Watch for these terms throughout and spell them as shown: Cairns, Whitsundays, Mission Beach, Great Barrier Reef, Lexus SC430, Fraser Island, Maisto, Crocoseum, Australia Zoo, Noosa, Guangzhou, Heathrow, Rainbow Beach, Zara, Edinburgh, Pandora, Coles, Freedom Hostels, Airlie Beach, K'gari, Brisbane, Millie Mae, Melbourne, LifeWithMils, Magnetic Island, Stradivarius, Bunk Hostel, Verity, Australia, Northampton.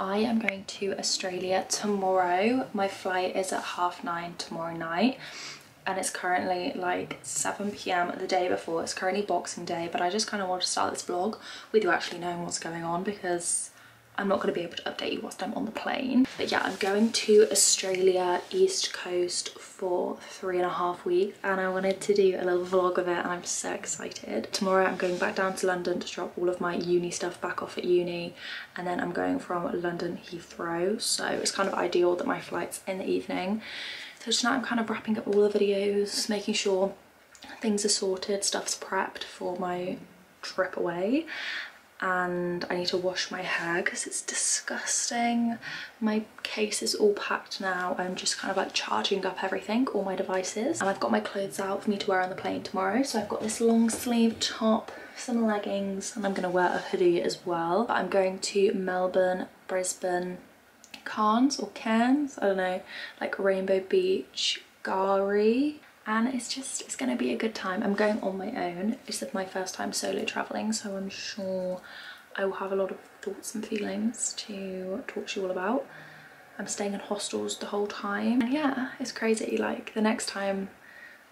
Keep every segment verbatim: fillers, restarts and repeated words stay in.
I am going to Australia tomorrow. My flight is at half nine tomorrow night and it's currently like seven p m the day before. It's currently Boxing Day, but I just kind of want to start this vlog with you actually knowing what's going on because I'm not going to be able to update you whilst I'm on the plane. But yeah, I'm going to Australia East Coast for three and a half weeks and I wanted to do a little vlog of it and I'm so excited. Tomorrow I'm going back down to London to drop all of my uni stuff back off at uni and then I'm going from London Heathrow, so it's kind of ideal that my flight's in the evening. So tonight I'm kind of wrapping up all the videos, making sure things are sorted, stuff's prepped for my trip away. And I need to wash my hair because it's disgusting. My case is all packed now. I'm just kind of like charging up everything, all my devices. And I've got my clothes out for me to wear on the plane tomorrow. So I've got this long sleeve top, some leggings, and I'm going to wear a hoodie as well. But I'm going to Melbourne, Brisbane, Cairns or Cairns, I don't know, like Rainbow Beach, K'gari. And it's just, it's going to be a good time. I'm going on my own. This is my first time solo travelling, so I'm sure I will have a lot of thoughts and feelings to talk to you all about. I'm staying in hostels the whole time. And yeah, it's crazy. Like, the next time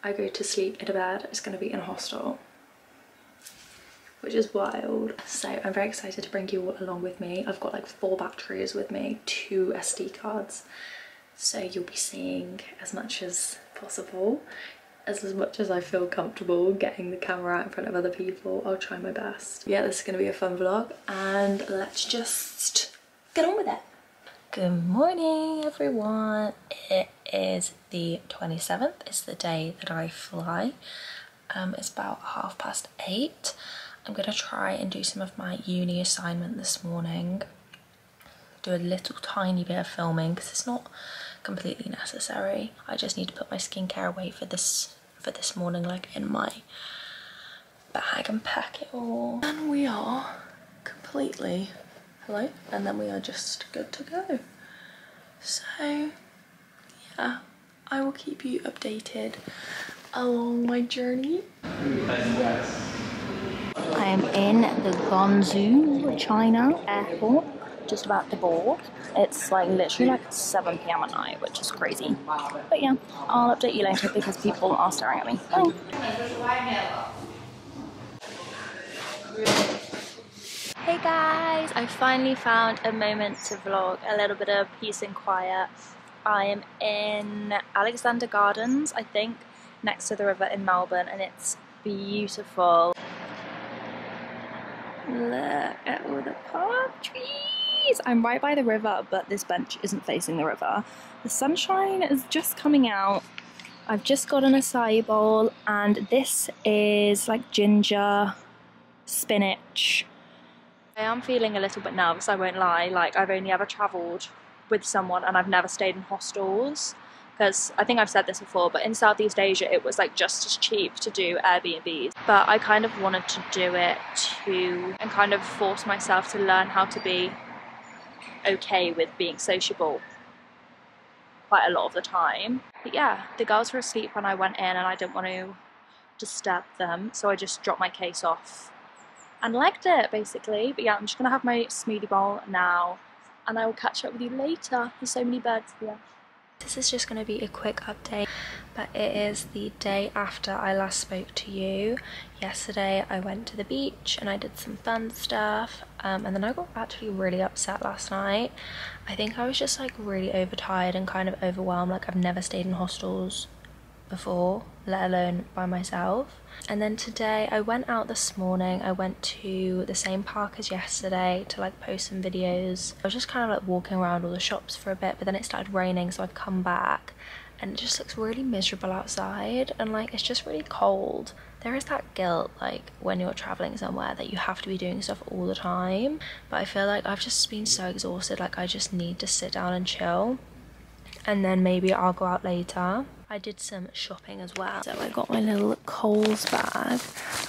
I go to sleep in a bed, it's going to be in a hostel, which is wild. So I'm very excited to bring you all along with me. I've got like four batteries with me, two S D cards. So you'll be seeing as much as possible, as, as much as I feel comfortable getting the camera out in front of other people. I'll try my best. Yeah, this is going to be a fun vlog and let's just get on with it. Good morning everyone. It is the twenty-seventh. It's the day that I fly. Um, it's about half past eight. I'm going to try and do some of my uni assignment this morning. Do a little tiny bit of filming because it's not completely necessary. I just need to put my skincare away for this for this morning, like in my bag, and pack it all. And we are completely hello, and then we are just good to go. So yeah, I will keep you updated along my journey. I am in the Guangzhou, China airport. Just about to board. It's like literally like seven p m at night, which is crazy. But yeah, I'll update you later because people are staring at me. Bye. Hey guys, I finally found a moment to vlog, a little bit of peace and quiet. I am in Alexander Gardens, I think, next to the river in Melbourne, and it's beautiful. Look at all the palm trees. I'm right by the river, but this bench isn't facing the river. The sunshine is just coming out. I've just got an acai bowl, and this is like ginger spinach. I am feeling a little bit nervous, I won't lie. Like, I've only ever travelled with someone and I've never stayed in hostels because I think I've said this before, but in Southeast Asia it was like just as cheap to do Airbnbs, but I kind of wanted to do it to and kind of force myself to learn how to be okay with being sociable quite a lot of the time. But yeah, the girls were asleep when I went in and I didn't want to disturb them, so I just dropped my case off and legged it basically. But yeah, I'm just gonna have my smoothie bowl now and I will catch up with you later. There's so many birds here. This is just gonna be a quick update, but it is the day after I last spoke to you. Yesterday I went to the beach and I did some fun stuff, um, and then I got actually really upset last night. I think I was just like really overtired and kind of overwhelmed. Like, I've never stayed in hostels before, let alone by myself. And then today I went out this morning. I went to the same park as yesterday to like post some videos. I was just kind of like walking around all the shops for a bit, but then it started raining, so I've come back and it just looks really miserable outside and like it's just really cold. There is that guilt, like when you're traveling somewhere, that you have to be doing stuff all the time, but I feel like I've just been so exhausted. Like, I just need to sit down and chill, and then maybe I'll go out later. I did some shopping as well. So I got my little Coles bag.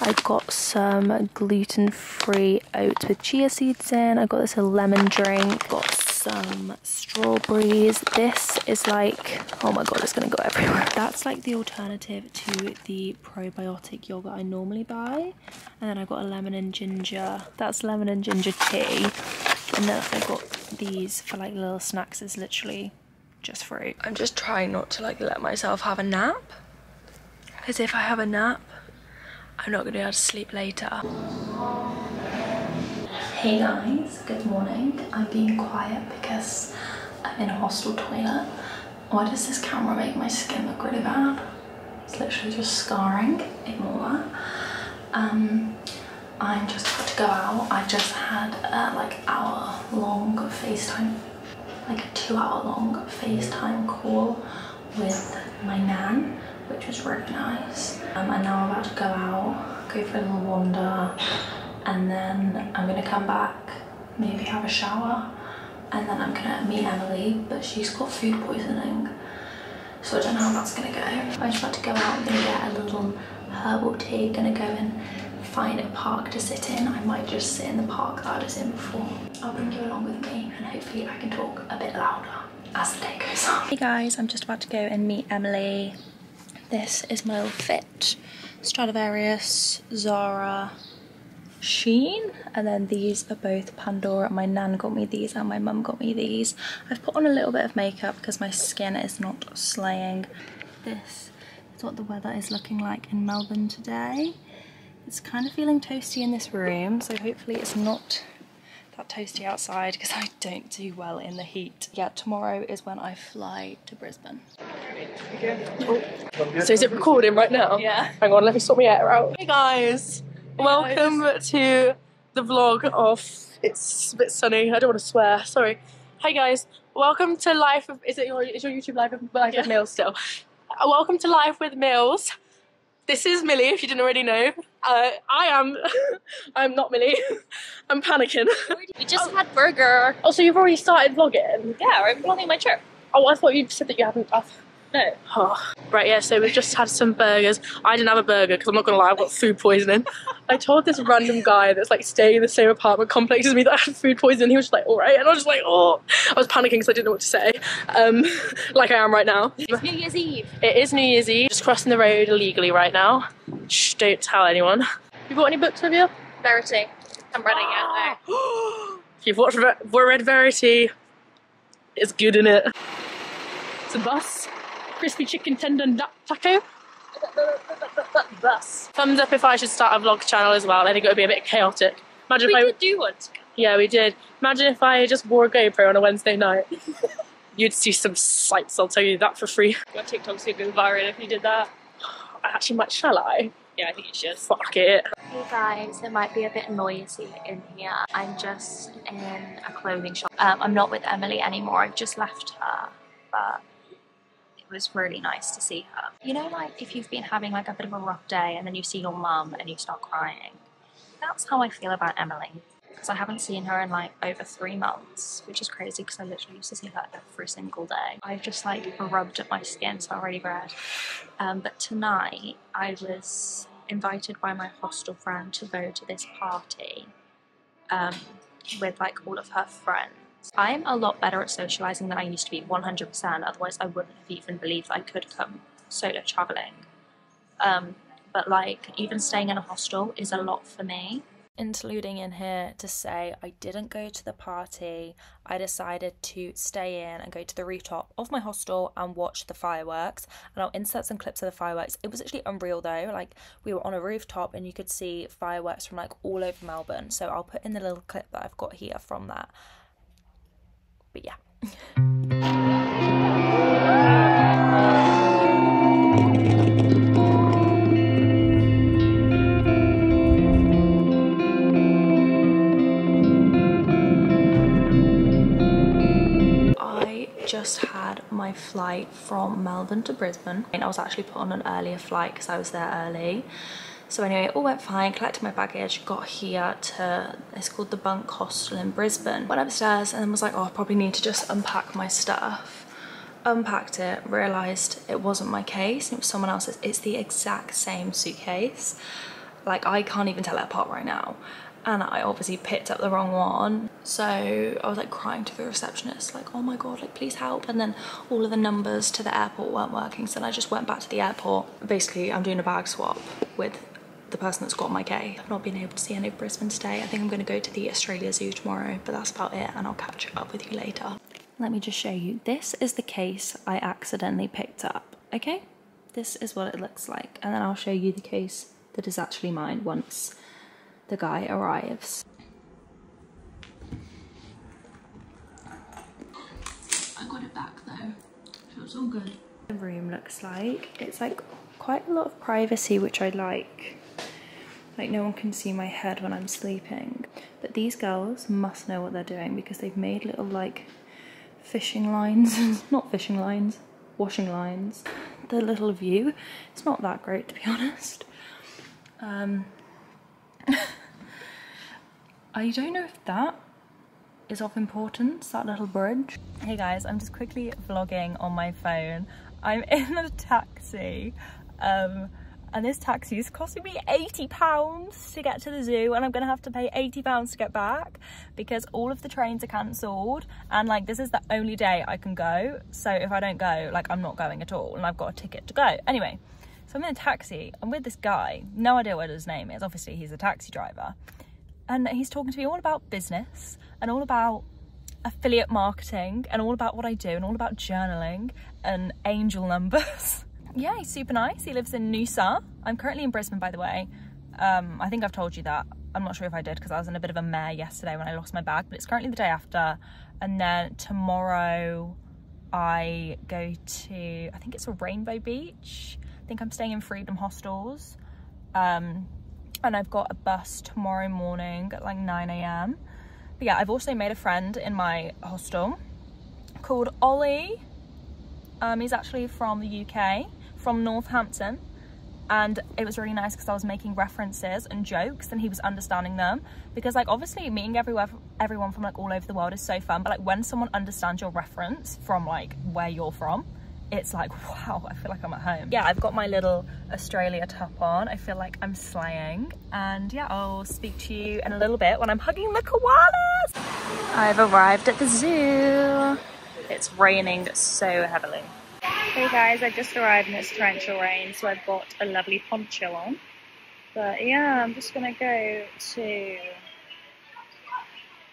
I got some gluten-free oats with chia seeds in. I got this little lemon drink. Got some strawberries. This is like, oh my god, it's gonna go everywhere. That's like the alternative to the probiotic yogurt I normally buy. And then I got a lemon and ginger. That's lemon and ginger tea. And then I got these for like little snacks is literally just fruit. I'm just trying not to like let myself have a nap, because if I have a nap, I'm not gonna be able to sleep later. Hey guys, good morning. I'm being quiet because I'm in a hostel toilet. Why does this camera make my skin look really bad? It's literally just scarring, ignore that. Um, I'm just about to go out. I just had a like hour long FaceTime, like a two hour long FaceTime call with my nan, which was really nice. Um, and now I'm about to go out, go for a little wander, and then I'm gonna come back, maybe have a shower, and then I'm gonna meet Emily, but she's got food poisoning, so I don't know how that's gonna go. I'm just about to go out. I'm gonna get a little herbal tea, gonna go and find a park to sit in. I might just sit in the park that I was in before. I'll bring you along with me and hopefully I can talk a bit louder as the day goes on. Hey guys, I'm just about to go and meet Emily. This is my little fit. Stradivarius, Zara, Sheen, and then these are both Pandora. My nan got me these and my mum got me these. I've put on a little bit of makeup because my skin is not slaying. This is what the weather is looking like in Melbourne today. It's kind of feeling toasty in this room, so hopefully it's not that toasty outside because I don't do well in the heat. Yeah, tomorrow is when I fly to Brisbane. Oh. So is it recording right now? Yeah. Hang on, let me sort my hair out. Hey guys. Welcome to the vlog of, it's a bit sunny, I don't want to swear, sorry. Hi guys, welcome to Life of, is it your, is your YouTube Life of, life yeah. of Mills still? Uh, welcome to Life with Mills. This is Millie, if you didn't already know. Uh, I am, I'm not Millie, I'm panicking. We just oh. had burger. Oh, so you've already started vlogging? Yeah, I'm vlogging my trip. Oh, I thought you said that you haven't. I've, No. Oh. Right, yeah, so we've just had some burgers. I didn't have a burger because I'm not gonna lie, I've got food poisoning. I told this random guy that's like staying in the same apartment complex as me that I had food poisoning. He was just like, all right, and I was just like, oh, I was panicking because I didn't know what to say, um, like I am right now. It's New Year's Eve. It is New Year's Eve. Just crossing the road illegally right now. Shh, don't tell anyone. You bought any books with you? Verity. I'm running out there. If you've watched, read Verity, it's good, isn't it? It's a bus. Crispy chicken tendon taco. Thumbs up if I should start a vlog channel as well. I think it would be a bit chaotic. Imagine we if I... did do one. Yeah, we did. Imagine if I just wore a GoPro on a Wednesday night. You'd see some sights, I'll tell you that for free. Your TikTok's gonna go viral if you did that. I actually might, shall I? Yeah, I think you should. Fuck it. Hey guys, it might be a bit noisy in here. I'm just in a clothing shop. Um, I'm not with Emily anymore. I've just left her, but it was really nice to see her. You know, like if you've been having like a bit of a rough day and then you see your mum and you start crying. That's how I feel about Emily, because I haven't seen her in like over three months, which is crazy because I literally used to see her every single day. I've just like rubbed at my skin, so I'm already red. Um, but tonight I was invited by my hostel friend to go to this party um, with like all of her friends. I'm a lot better at socialising than I used to be, one hundred percent, otherwise I wouldn't have even believed I could come solo travelling. Um, but like, even staying in a hostel is a lot for me. Interluding in here to say I didn't go to the party. I decided to stay in and go to the rooftop of my hostel and watch the fireworks, and I'll insert some clips of the fireworks. It was actually unreal though, like we were on a rooftop and you could see fireworks from like all over Melbourne, so I'll put in the little clip that I've got here from that. But yeah. Just had my flight from Melbourne to Brisbane, and I was actually put on an earlier flight because I was there early. So anyway, it all went fine, collected my baggage, got here to, it's called the Bunk Hostel in Brisbane. Went upstairs and was like, oh, I probably need to just unpack my stuff. Unpacked it, realised it wasn't my case, it was someone else's. It's the exact same suitcase. Like, I can't even tell it apart right now. And I obviously picked up the wrong one. So I was like crying to the receptionist, like, oh my God, like please help. And then all of the numbers to the airport weren't working. So then I just went back to the airport. Basically, I'm doing a bag swap with the person that's got my kay. I've not been able to see any of Brisbane today. I think I'm going to go to the Australia Zoo tomorrow, but that's about it, and I'll catch up with you later. Let me just show you. This is the case I accidentally picked up, okay? This is what it looks like, and then I'll show you the case that is actually mine once the guy arrives. I got it back though, so it's all good. The room looks like, it's like quite a lot of privacy, which I like. Like no one can see my head when I'm sleeping. But these girls must know what they're doing because they've made little like fishing lines, not fishing lines, washing lines. The little view, it's not that great to be honest. Um, I don't know if that is of importance, that little bridge. Hey guys, I'm just quickly vlogging on my phone. I'm in a taxi, um, and this taxi is costing me eighty pounds to get to the zoo, and I'm gonna have to pay eighty pounds to get back because all of the trains are cancelled, and like this is the only day I can go, so if I don't go, like I'm not going at all, and I've got a ticket to go. Anyway, so I'm in a taxi, I'm with this guy, no idea what his name is, obviously he's a taxi driver, and he's talking to me all about business and all about affiliate marketing and all about what I do and all about journaling and angel numbers. Yeah, he's super nice. He lives in Noosa. I'm currently in Brisbane, by the way. Um, I think I've told you that. I'm not sure if I did because I was in a bit of a mare yesterday when I lost my bag, but it's currently the day after. And then tomorrow I go to, I think it's a Rainbow Beach. I think I'm staying in Freedom Hostels. Um, and I've got a bus tomorrow morning at like nine A M But yeah, I've also made a friend in my hostel called Ollie. Um, he's actually from the U K, from Northampton. And it was really nice because I was making references and jokes and he was understanding them. Because like obviously meeting everywhere, everyone from like all over the world is so fun. But like when someone understands your reference from like where you're from, it's like, wow, I feel like I'm at home. Yeah, I've got my little Australia top on. I feel like I'm slaying. And yeah, I'll speak to you in a little bit when I'm hugging the koalas. I've arrived at the zoo. It's raining so heavily. Hey guys, I've just arrived and it's torrential rain, so I've got a lovely poncho on. But yeah, I'm just gonna go to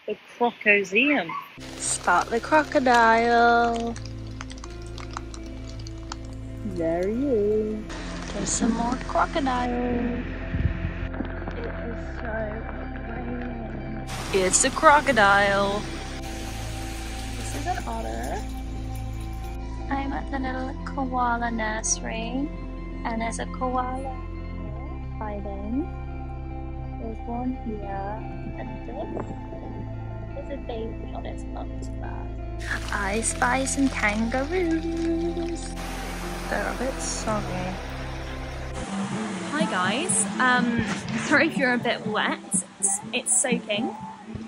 the Crocoseum. Spot the crocodile. There he is. There's some more crocodile. It is so raining. It's a crocodile. This is an otter. I'm at the little koala nursery, and there's a koala fighting. There's one here, and this is a baby on its mum's back. I spy some kangaroos. They're a bit soggy. Hi guys, um, sorry if you're a bit wet, it's, it's soaking.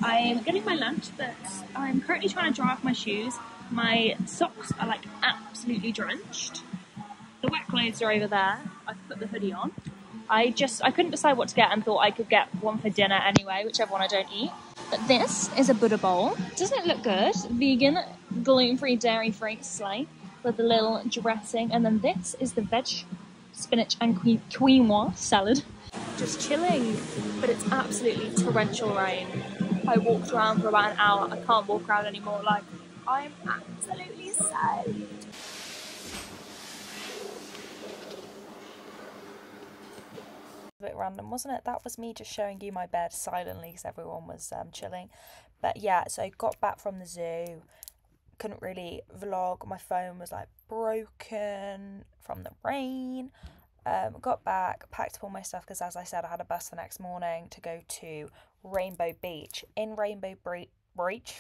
I'm getting my lunch, but I'm currently trying to dry off my shoes. My socks are like absolutely drenched. The wet clothes are over there. I've put the hoodie on. I just, I couldn't decide what to get and thought I could get one for dinner anyway, whichever one I don't eat. But this is a Buddha bowl. Doesn't it look good? Vegan, gluten-free, dairy-free slate. With the little dressing, and then this is the veg, spinach and quinoa salad. Just chilling, but it's absolutely torrential rain. I walked around for about an hour. I can't walk around anymore. Like, I'm absolutely sad. A bit random, wasn't it? That was me just showing you my bed silently because everyone was um, chilling. But yeah, so I got back from the zoo. Couldn't really vlog, my phone was like broken from the rain. Um, got back, packed up all my stuff because as I said I had a bus the next morning to go to Rainbow Beach. In Rainbow Beach,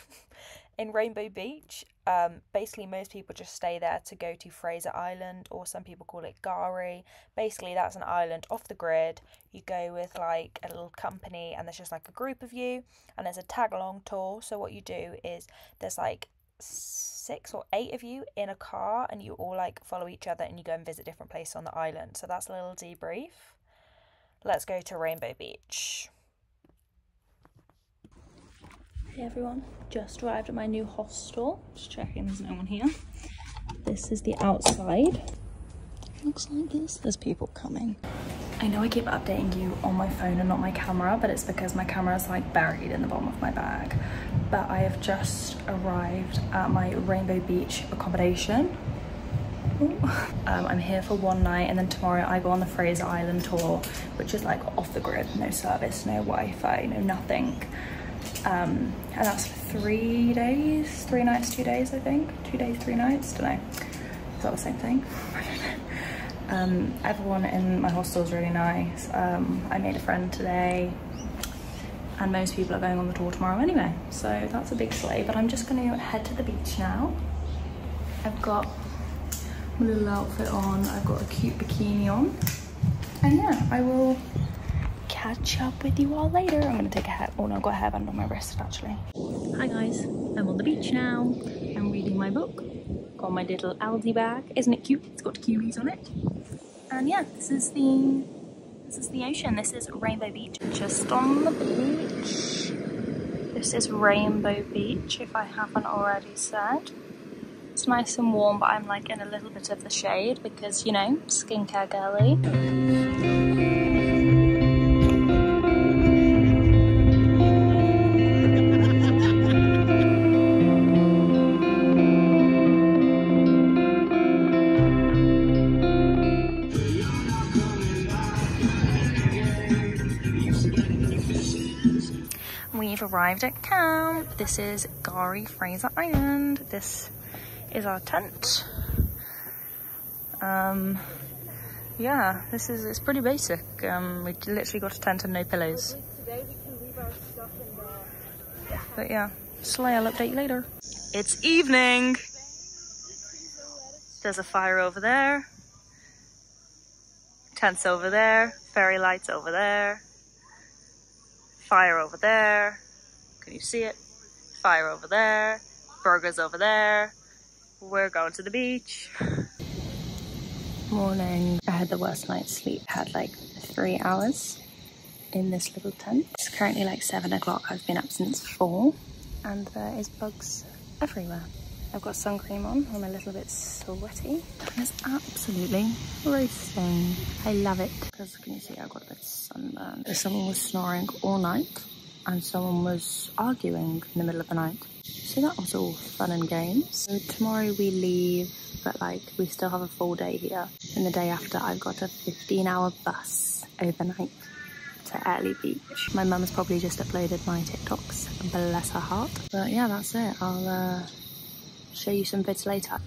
in Rainbow Beach, um, basically most people just stay there to go to Fraser Island, or some people call it K'gari. Basically that's an island off the grid. You go with like a little company and there's just like a group of you and there's a tag along tour. So what you do is there's like six or eight of you in a car and you all like follow each other and you go and visit different places on the island. So that's a little debrief. Let's go to Rainbow Beach. Hey everyone, just arrived at my new hostel. Just checking there's no one here. This is the outside. Looks like this. There's people coming. I know I keep updating you on my phone and not my camera, but it's because my camera's like buried in the bottom of my bag. But I have just arrived at my Rainbow Beach accommodation. Um, I'm here for one night, and then tomorrow I go on the Fraser Island tour, which is like off the grid, no service, no Wi-Fi, no nothing. Um, and that's for three days, three nights, two days, I think. Two days, three nights, don't know. Is that the same thing? I don't know. Um, everyone in my hostel is really nice. Um, I made a friend today, and most people are going on the tour tomorrow anyway. So that's a big sleigh, but I'm just gonna head to the beach now. I've got my little outfit on, I've got a cute bikini on, and yeah, I will catch up with you all later. I'm gonna take a hat, oh no, I've got a hairband on my wrist actually. Hi guys, I'm on the beach now. I'm reading my book, got my little algae bag. Isn't it cute? It's got kiwis on it. And yeah, this is the this is the ocean. This is Rainbow Beach. Just on the beach. This is Rainbow Beach, if I haven't already said. It's nice and warm, but I'm like in a little bit of the shade because, you know, skincare girly. We've arrived at camp. This is K'gari, Fraser Island. This is our tent. Um, yeah, this is, it's pretty basic. Um, we literally got a tent and no pillows. But yeah, sleigh, I'll update you later. It's evening. There's a fire over there. Tents over there. Fairy lights over there. Fire over there. Can you see it? Fire over there. Burgers over there. We're going to the beach. Morning. I had the worst night's sleep. Had like three hours in this little tent. It's currently like seven o'clock. I've been up since four, and there is bugs everywhere. I've got sun cream on. I'm a little bit sweaty. It's absolutely roasting. I love it. Because can you see I got a bit sunburned. Someone was snoring all night, and someone was arguing in the middle of the night. So that was all fun and games. So tomorrow we leave, but like we still have a full day here. And the day after I've got a fifteen hour bus overnight to Airlie Beach. My mum's probably just uploaded my TikToks, bless her heart. But yeah, that's it. I'll uh, show you some bits later.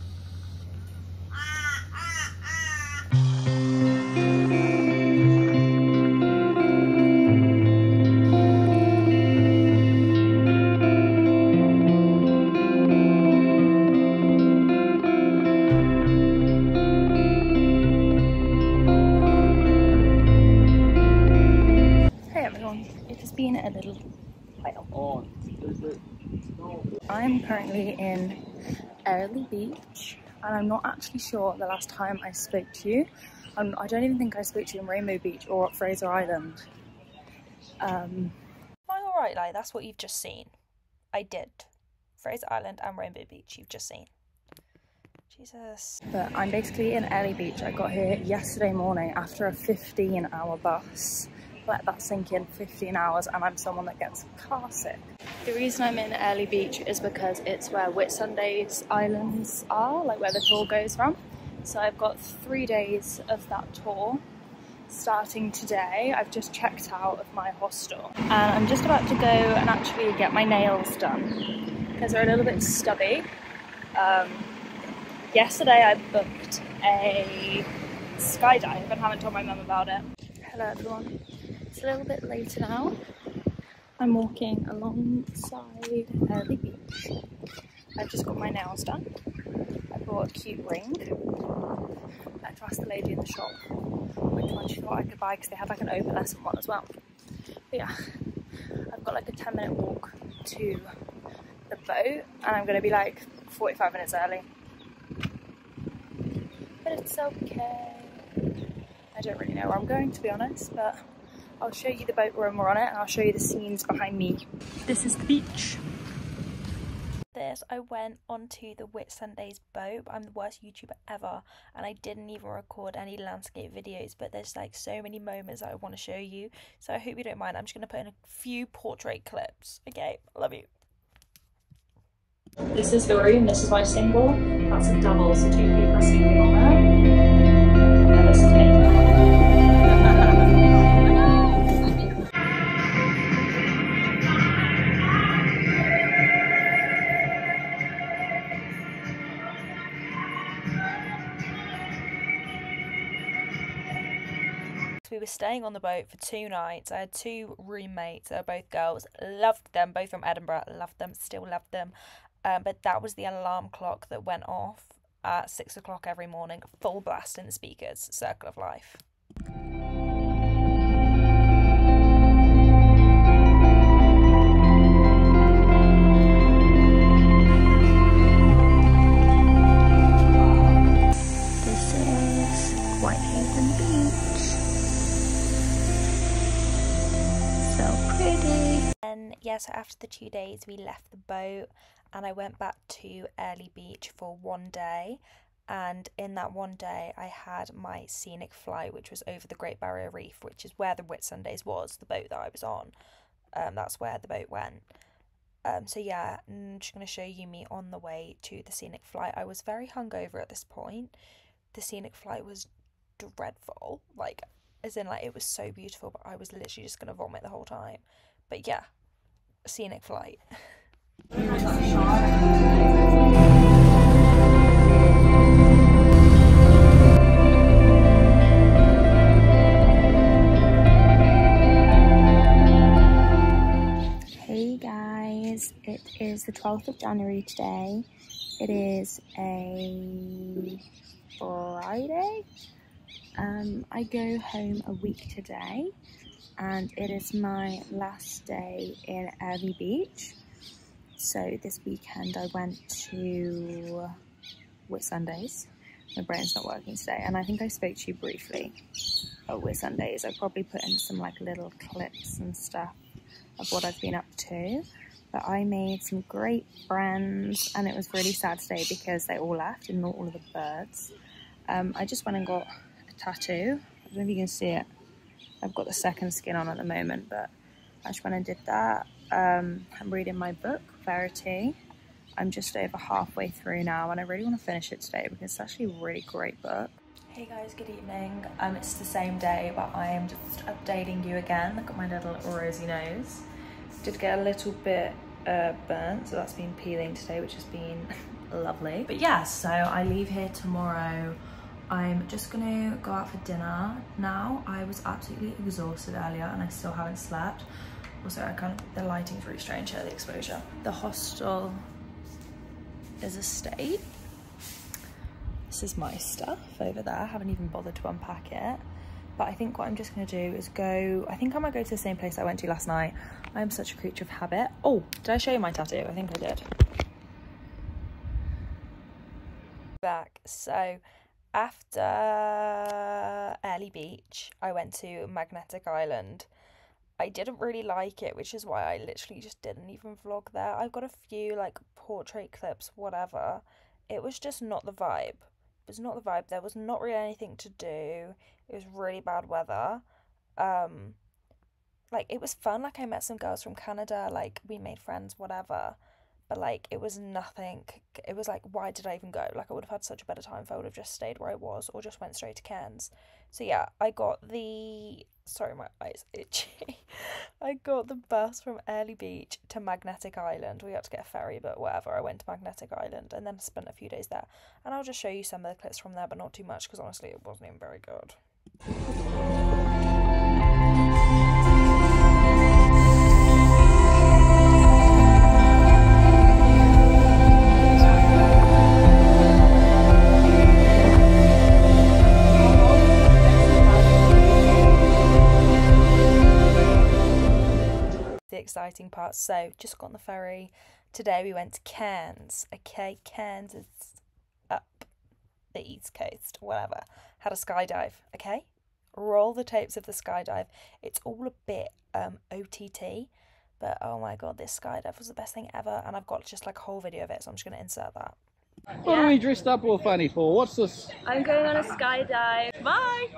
I'm currently in Airlie Beach, and I'm not actually sure the last time I spoke to you. Um, I don't even think I spoke to you in Rainbow Beach or at Fraser Island. Um, am I alright, like, that's what you've just seen. I did. Fraser Island and Rainbow Beach, you've just seen. Jesus. But I'm basically in Airlie Beach. I got here yesterday morning after a fifteen hour bus. Let that sink in, fifteen hours, and I'm someone that gets car sick. The reason I'm in Airlie Beach is because it's where Whitsundays islands are, like where the tour goes from. So I've got three days of that tour starting today. I've just checked out of my hostel, and I'm just about to go and actually get my nails done because they're a little bit stubby. Um, yesterday I booked a skydive and haven't told my mum about it. Hello everyone. It's a little bit later now. I'm walking alongside Airlie Beach. I've just got my nails done. I bought a cute ring. I had to ask the lady in the shop which one she thought I could buy because they had like an opalescent one as well. But yeah, I've got like a ten minute walk to the boat, and I'm going to be like forty-five minutes early. But it's okay. I don't really know where I'm going, to be honest, but I'll show you the boat when we're on it, and I'll show you the scenes behind me. This is the beach. this, I went onto the Whitsundays boat. I'm the worst YouTuber ever, and I didn't even record any landscape videos, but there's like so many moments that I want to show you, so I hope you don't mind. I'm just going to put in a few portrait clips. Okay, love you. This is the room, this is my single, that's a double, so two people are sleeping on there, and this is me. We were staying on the boat for two nights. I had two roommates, they were both girls, loved them, both from Edinburgh, loved them, still loved them. Um, but that was the alarm clock that went off at six o'clock every morning, full blast in the speakers, circle of life. Yeah, so after the two days we left the boat and I went back to Airlie Beach for one day, and in that one day I had my scenic flight, which was over the Great Barrier Reef, which is where the Whitsundays was, the boat that I was on. Um, that's where the boat went. Um, so yeah, I'm just going to show you me on the way to the scenic flight. I was very hungover at this point. The scenic flight was dreadful, like as in like it was so beautiful, but I was literally just going to vomit the whole time. But yeah, scenic flight. Hey guys, it is the twelfth of January today. It is a Friday. Um, I go home a week today, and it is my last day in Airlie Beach. So this weekend I went to Whitsundays. My brain's not working today, and I think I spoke to you briefly at Whitsundays. I probably put in some like little clips and stuff of what I've been up to, but I made some great friends, and it was really sad today because they all left, and not all of the birds. Um, I just went and got a tattoo. I don't know if you can see it. I've got the second skin on at the moment, but I just went and did that. Um, I'm reading my book, Verity. I'm just over halfway through now, and I really want to finish it today because it's actually a really great book. Hey guys, good evening. Um, it's the same day, but I am just updating you again. Look at my little rosy nose. Did get a little bit uh, burnt, so that's been peeling today, which has been lovely. But yeah, so I leave here tomorrow. I'm just gonna go out for dinner now. I was absolutely exhausted earlier and I still haven't slept. Also, I can't, the lighting's really strange here, the exposure. The hostel is a state. This is my stuff over there. I haven't even bothered to unpack it. But I think what I'm just gonna do is go, I think I might go to the same place I went to last night. I am such a creature of habit. Oh, did I show you my tattoo? I think I did. Back, so. After Airlie Beach, I went to Magnetic Island. I didn't really like it, which is why I literally just didn't even vlog there. I've got a few, like, portrait clips, whatever. It was just not the vibe. It was not the vibe. There was not really anything to do. It was really bad weather. Um, like, it was fun. Like, I met some girls from Canada. Like, we made friends, whatever. But, like, it was nothing. It was, like, why did I even go? Like, I would have had such a better time if I would have just stayed where I was or just went straight to Cairns. So, yeah, I got the... Sorry, my eyes itchy. I got the bus from Airlie Beach to Magnetic Island. We had to get a ferry, but whatever. I went to Magnetic Island and then spent a few days there. And I'll just show you some of the clips from there, but not too much because, honestly, it wasn't even very good. Exciting part. So just got on the ferry today. We went to Cairns. Okay, Cairns is up the east coast, whatever. Had a skydive. Okay, roll the tapes of the skydive. It's all a bit um O T T, But oh my god, this skydive was the best thing ever, and I've got just like a whole video of it, so I'm just going to insert that. What yeah. are we dressed up all funny for? What's this? I'm going on a skydive. Bye!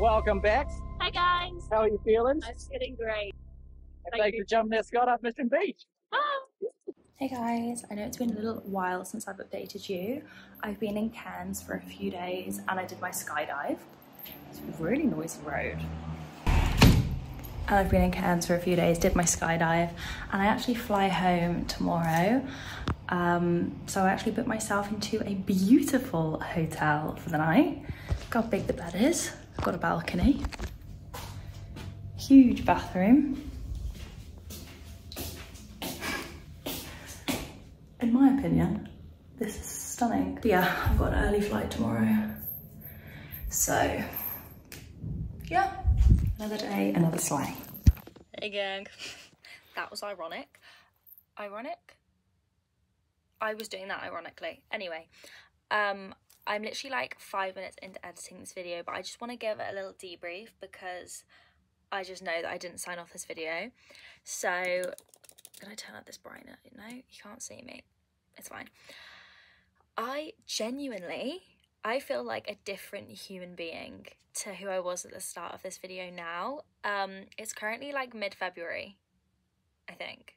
Welcome back. Hi guys. How are you feeling? I'm feeling great. Thank I'd you. like to jump this guy up Mission Beach. Bye. Hey guys, I know it's been a little while since I've updated you. I've been in Cairns for a few days and I did my skydive. It's a really noisy road. And I've been in Cairns for a few days, did my skydive, and I actually fly home tomorrow. Um, so I actually put myself into a beautiful hotel for the night. Look how big the bed is. Got a balcony, huge bathroom. In my opinion, this is stunning. But yeah, I've got an early flight tomorrow. So yeah, another day, another sleigh. Hey gang, that was ironic. Ironic? I was doing that ironically. Anyway, um, I'm literally like five minutes into editing this video, but I just want to give it a little debrief because I just know that I didn't sign off this video. So, can I turn up this brighter? No, you can't see me. It's fine. I genuinely, I feel like a different human being to who I was at the start of this video now. Um, it's currently like mid-February, I think.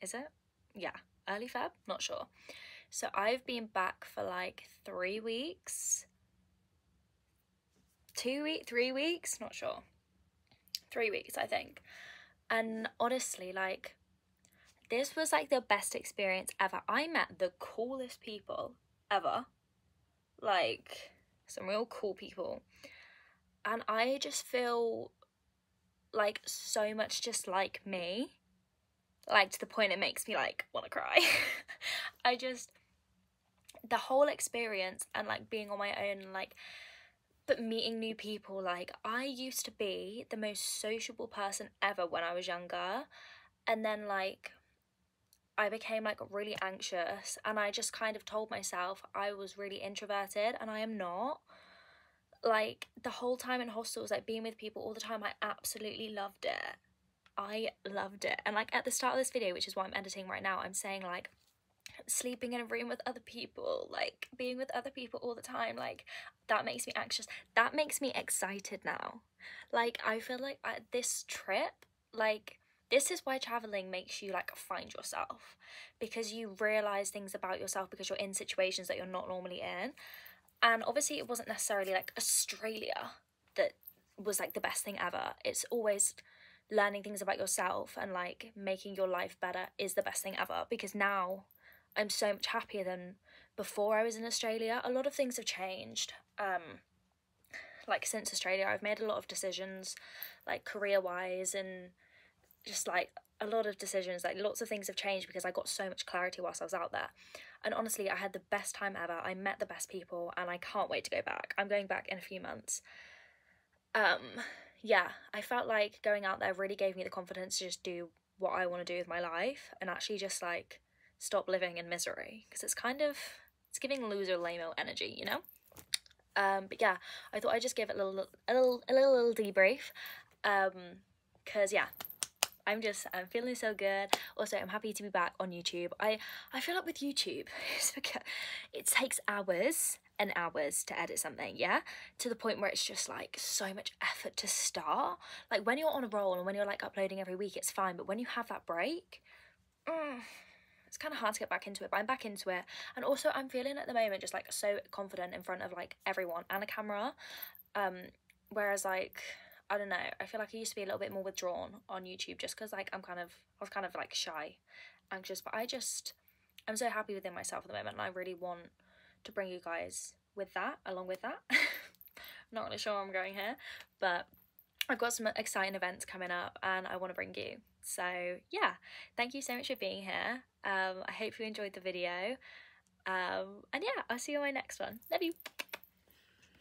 Is it? Yeah, early Feb? Not sure. So I've been back for like three weeks, two weeks, three weeks, not sure. Three weeks, I think. And honestly, like, this was like the best experience ever. I met the coolest people ever, like some real cool people. And I just feel like so much just like me, like to the point it makes me like want to cry. I just... the whole experience and like being on my own, like, but meeting new people, like I used to be the most sociable person ever when I was younger, and then like I became like really anxious, and I just kind of told myself I was really introverted, and I am not. Like the whole time in hostels, like being with people all the time, I absolutely loved it. I loved it. And like at the start of this video, which is why I'm editing right now, I'm saying like sleeping in a room with other people, like being with other people all the time, like that makes me anxious. That makes me excited now. Like I feel like I, this trip, like this is why traveling makes you like find yourself, because you realize things about yourself because you're in situations that you're not normally in. And obviously it wasn't necessarily like Australia that was like the best thing ever. It's always learning things about yourself and like making your life better is the best thing ever, because now I'm so much happier than before I was in Australia. A lot of things have changed. Um, like since Australia, I've made a lot of decisions, like career-wise, and just like a lot of decisions. Like lots of things have changed because I got so much clarity whilst I was out there. And honestly, I had the best time ever. I met the best people, and I can't wait to go back. I'm going back in a few months. Um, yeah, I felt like going out there really gave me the confidence to just do what I want to do with my life, and actually just like stop living in misery, because it's kind of, it's giving loser lame-o energy, you know. Um but yeah, I thought I'd just give it a little a little a little, little debrief, um because yeah, I'm just I'm feeling so good. Also, I'm happy to be back on YouTube. I I feel like with YouTube it's because it takes hours and hours to edit something, yeah, to the point where it's just like so much effort to start. Like when you're on a roll and when you're like uploading every week, it's fine, but when you have that break, mm, it's kind of hard to get back into it. But I'm back into it, and also I'm feeling at the moment just like so confident in front of like everyone and a camera, um whereas like I don't know, I feel like I used to be a little bit more withdrawn on YouTube just because like I'm kind of I was kind of like shy, anxious, but I just I'm so happy within myself at the moment, and I really want to bring you guys with that along with that. I'm not really sure where I'm going here, but I've got some exciting events coming up and I want to bring you. So yeah, thank you so much for being here. Um, I hope you enjoyed the video. Um, and yeah, I'll see you in my next one. Love you.